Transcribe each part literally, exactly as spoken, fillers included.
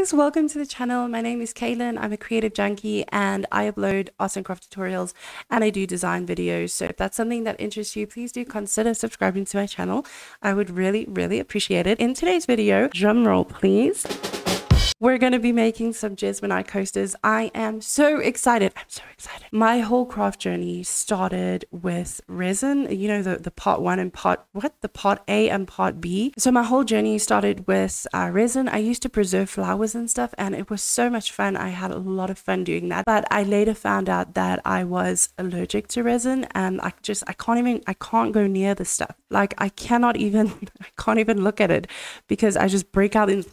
guys, welcome to the channel. My name is Kaylin. I'm a creative junkie and I upload arts and craft tutorials and I do design videos. So if that's something that interests you, please do consider subscribing to my channel. I would really, really appreciate it. In today's video, drum roll please, we're going to be making some Jesmonite coasters. I am so excited. I'm so excited. My whole craft journey started with resin, you know, the, the part one and part, what? The part A and part B. So my whole journey started with uh, resin. I used to preserve flowers and stuff, and it was so much fun. I had a lot of fun doing that. But I later found out that I was allergic to resin, and I just, I can't even, I can't go near this stuff. Like I cannot even, I can't even look at it because I just break out in,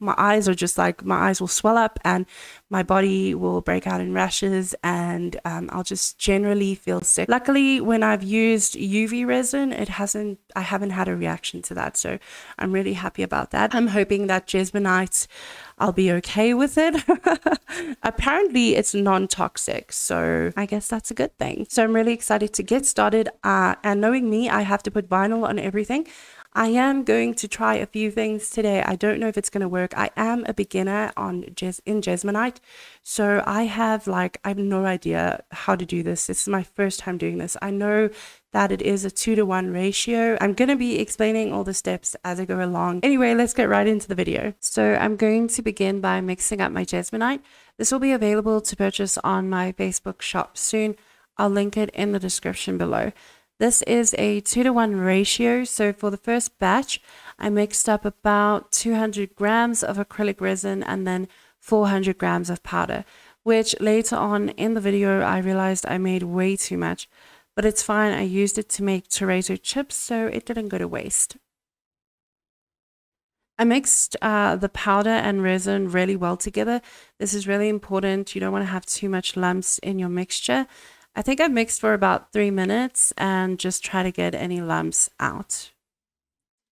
my eyes are just like, my eyes will swell up and my body will break out in rashes, and um, I'll just generally feel sick. Luckily, when I've used U V resin, it hasn't, I haven't had a reaction to that. So I'm really happy about that. I'm hoping that Jesmonite, I'll be okay with it. Apparently it's non-toxic, so I guess that's a good thing. So I'm really excited to get started. Uh, and knowing me, I have to put vinyl on everything. I am going to try a few things today. I don't know if it's going to work. I am a beginner on Jes in Jesmonite, so I have like, I have no idea how to do this. This is my first time doing this. I know that it is a two to one ratio. I'm going to be explaining all the steps as I go along. Anyway, let's get right into the video. So I'm going to begin by mixing up my Jesmonite. This will be available to purchase on my Facebook shop soon. I'll link it in the description below. This is a two to one ratio. So for the first batch, I mixed up about two hundred grams of acrylic resin and then four hundred grams of powder, which later on in the video, I realized I made way too much, but it's fine. I used it to make Tereto chips, so it didn't go to waste. I mixed uh, the powder and resin really well together. This is really important. You don't want to have too much lumps in your mixture. I think I mixed for about three minutes and just try to get any lumps out.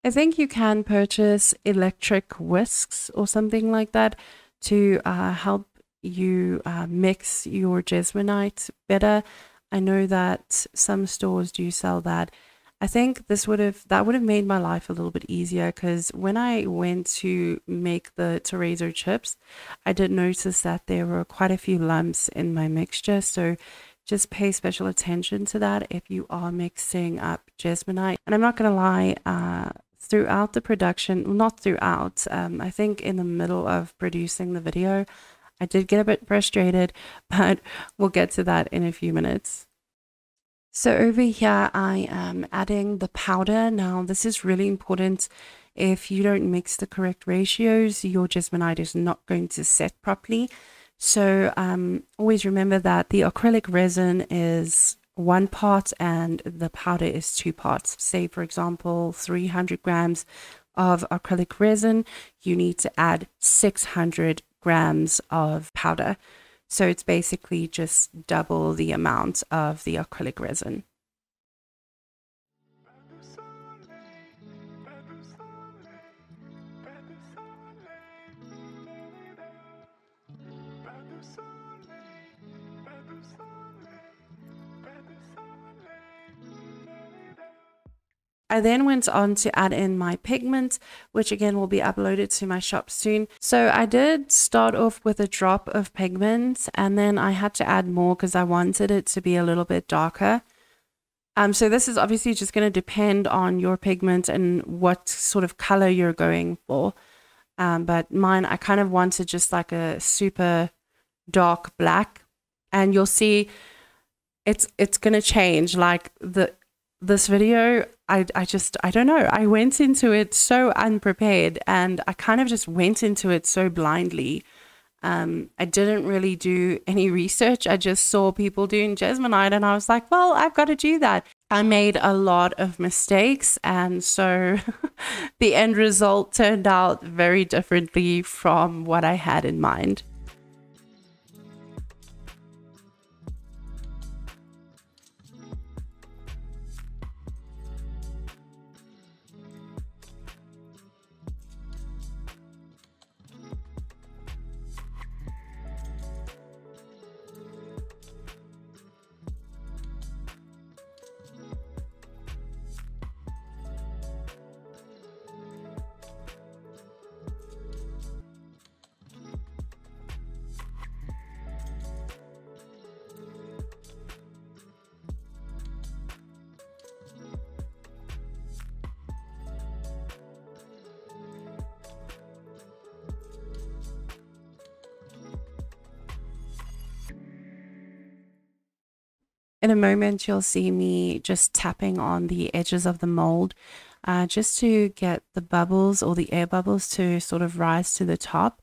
I think you can purchase electric whisks or something like that to uh, help you uh, mix your Jesmonite better. I know that some stores do sell that. I think this would have, that would have made my life a little bit easier, because when I went to make the Tereto chips, I did notice that there were quite a few lumps in my mixture. So just pay special attention to that if you are mixing up Jesmonite. And I'm not going to lie, uh, throughout the production, not throughout, um, I think in the middle of producing the video, I did get a bit frustrated, but we'll get to that in a few minutes. So over here, I am adding the powder. Now, this is really important. If you don't mix the correct ratios, your Jesmonite is not going to set properly. So um, always remember that the acrylic resin is one part and the powder is two parts. Say, for example, three hundred grams of acrylic resin, you need to add six hundred grams of powder. So it's basically just double the amount of the acrylic resin. I then went on to add in my pigment, which again will be uploaded to my shop soon. So I did start off with a drop of pigment, and then I had to add more because I wanted it to be a little bit darker. Um, so this is obviously just going to depend on your pigment and what sort of color you're going for. Um, but mine, I kind of wanted just like a super dark black, and you'll see it's, it's going to change. Like the, this video, I, I just, I don't know. I went into it so unprepared, and I kind of just went into it so blindly. Um, I didn't really do any research. I just saw people doing Jesmonite and I was like, well, I've got to do that. I made a lot of mistakes, and so the end result turned out very differently from what I had in mind. In a moment, you'll see me just tapping on the edges of the mold uh, just to get the bubbles or the air bubbles to sort of rise to the top.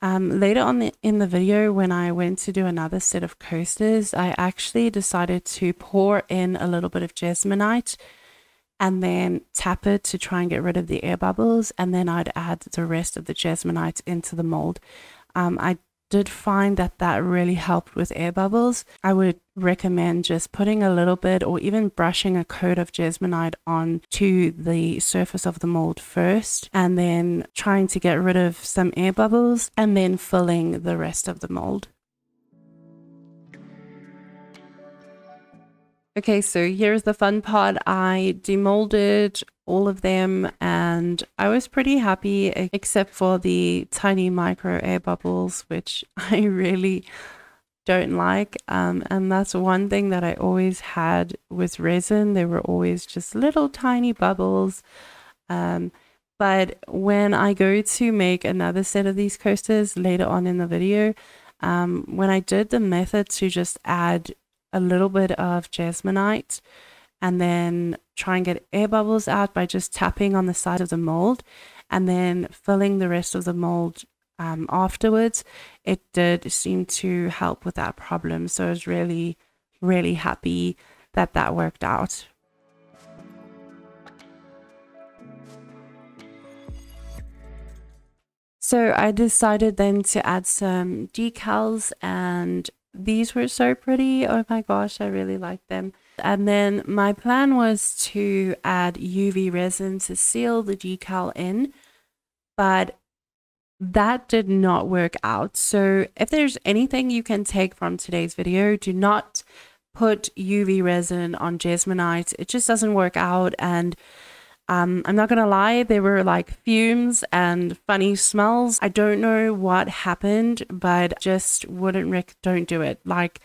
Um, later on the, in the video, when I went to do another set of coasters, I actually decided to pour in a little bit of Jesmonite and then tap it to try and get rid of the air bubbles, and then I'd add the rest of the Jesmonite into the mold. Um, I did find that that really helped with air bubbles. I would recommend just putting a little bit or even brushing a coat of Jesmonite on to the surface of the mold first, and then trying to get rid of some air bubbles and then filling the rest of the mold. Okay, so here's the fun part. I demolded all of them and I was pretty happy except for the tiny micro air bubbles, which I really don't like. Um, and that's one thing that I always had with resin. There were always just little tiny bubbles. Um, but when I go to make another set of these coasters later on in the video, um, when I did the method to just add a little bit of Jesmonite and then try and get air bubbles out by just tapping on the side of the mold and then filling the rest of the mold um, afterwards, it did seem to help with that problem. So I was really, really happy that that worked out. So I decided then to add some decals, and these were so pretty. Oh my gosh, I really liked them. And then my plan was to add U V resin to seal the decal in, but that did not work out. So if there's anything you can take from today's video, do not put U V resin on Jesmonite. It just doesn't work out. And Um, I'm not gonna lie, there were like fumes and funny smells. I don't know what happened, but just wouldn't rec- don't do it. Like,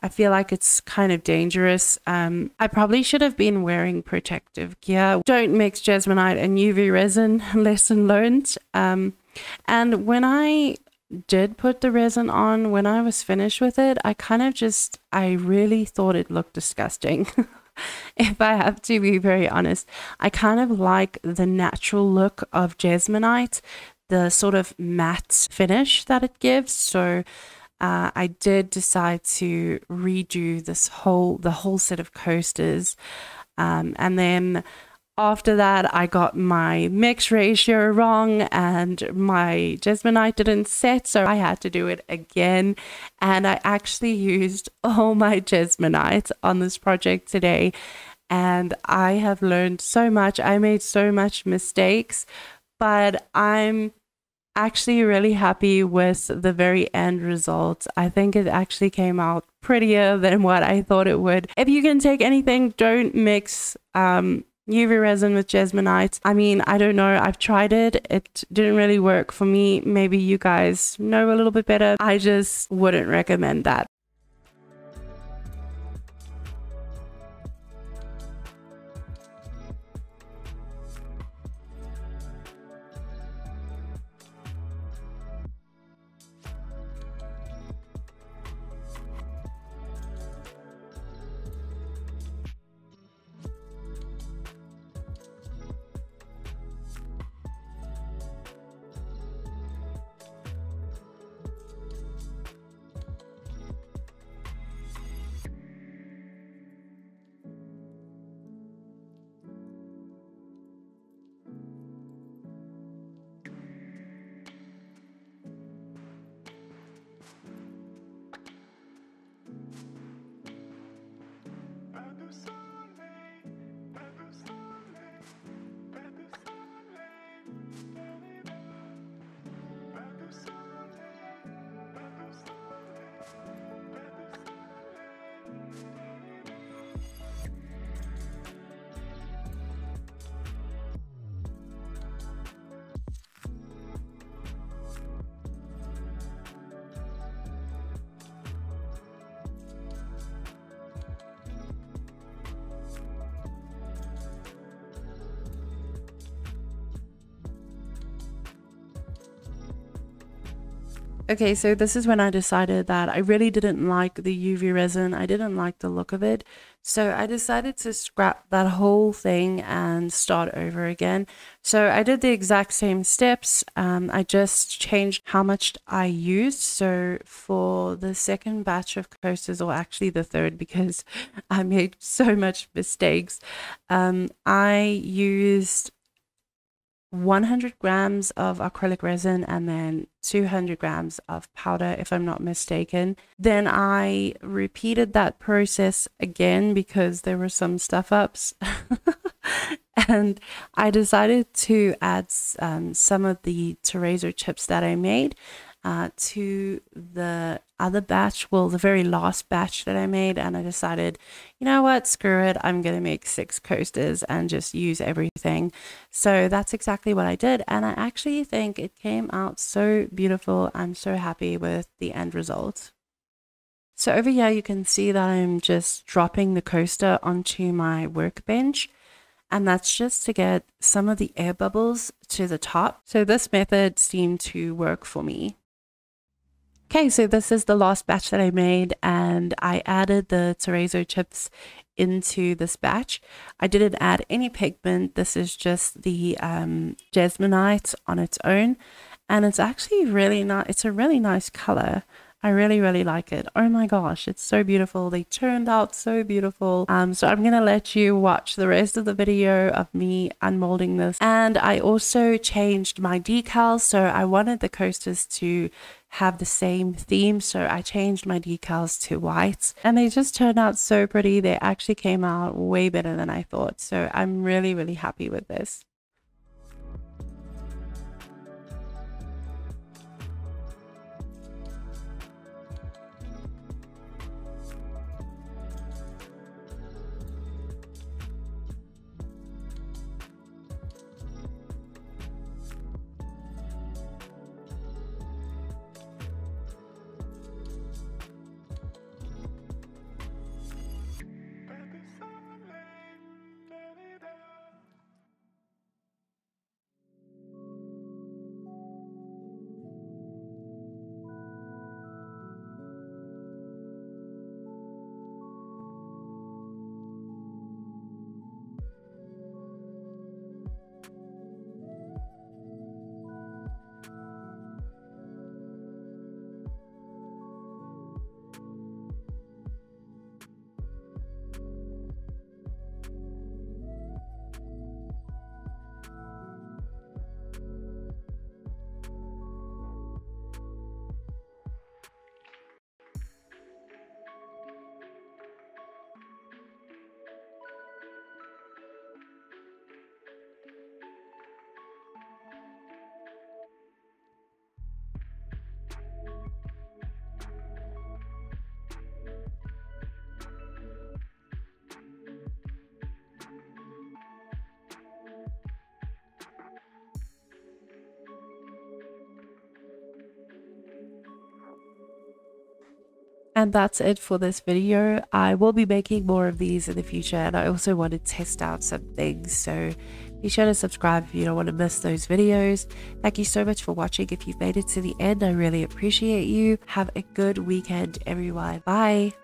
I feel like it's kind of dangerous. Um, I probably should have been wearing protective gear. Don't mix Jesmonite and U V resin, lesson learned. Um, and when I did put the resin on, when I was finished with it, I kind of just, I really thought it looked disgusting. If I have to be very honest, I kind of like the natural look of Jesmonite, the sort of matte finish that it gives. So uh, I did decide to redo this whole, the whole set of coasters. Um, and then after that, I got my mix ratio wrong and my Jesmonite didn't set, so I had to do it again. And I actually used all my Jesmonite on this project today, and I have learned so much. I made so much mistakes, but I'm actually really happy with the very end result. I think it actually came out prettier than what I thought it would. If you can take anything, don't mix um, U V resin with Jesmonite. I mean, I don't know. I've tried it. It didn't really work for me. Maybe you guys know a little bit better. I just wouldn't recommend that. Okay, so this is when I decided that I really didn't like the U V resin. I didn't like the look of it. So I decided to scrap that whole thing and start over again. So I did the exact same steps. Um, I just changed how much I used. So for the second batch of coasters, or actually the third, because I made so much mistakes, um, I used one hundred grams of acrylic resin and then two hundred grams of powder, if I'm not mistaken. Then I repeated that process again because there were some stuff ups and I decided to add um, some of the terrazzo chips that I made uh, to the other batch, well, the very last batch that I made. And I decided, you know what, screw it, I'm gonna make six coasters and just use everything. So that's exactly what I did, and I actually think it came out so beautiful. I'm so happy with the end result. So over here you can see that I'm just dropping the coaster onto my workbench, and that's just to get some of the air bubbles to the top. So this method seemed to work for me. Okay, so this is the last batch that I made, and I added the terrazzo chips into this batch. I didn't add any pigment. This is just the um, jasmonite on its own, and it's actually really nice. It's a really nice color. I really, really like it. Oh my gosh, it's so beautiful. They turned out so beautiful. Um, so I'm gonna let you watch the rest of the video of me unmolding this. And I also changed my decals. So I wanted the coasters to have the same theme. So I changed my decals to whites, and they just turned out so pretty. They actually came out way better than I thought. So I'm really, really happy with this. And that's it for this video. I will be making more of these in the future, and I also want to test out some things, so be sure to subscribe if you don't want to miss those videos. Thank you so much for watching. If you've made it to the end, I really appreciate you. Have a good weekend, everyone. Bye.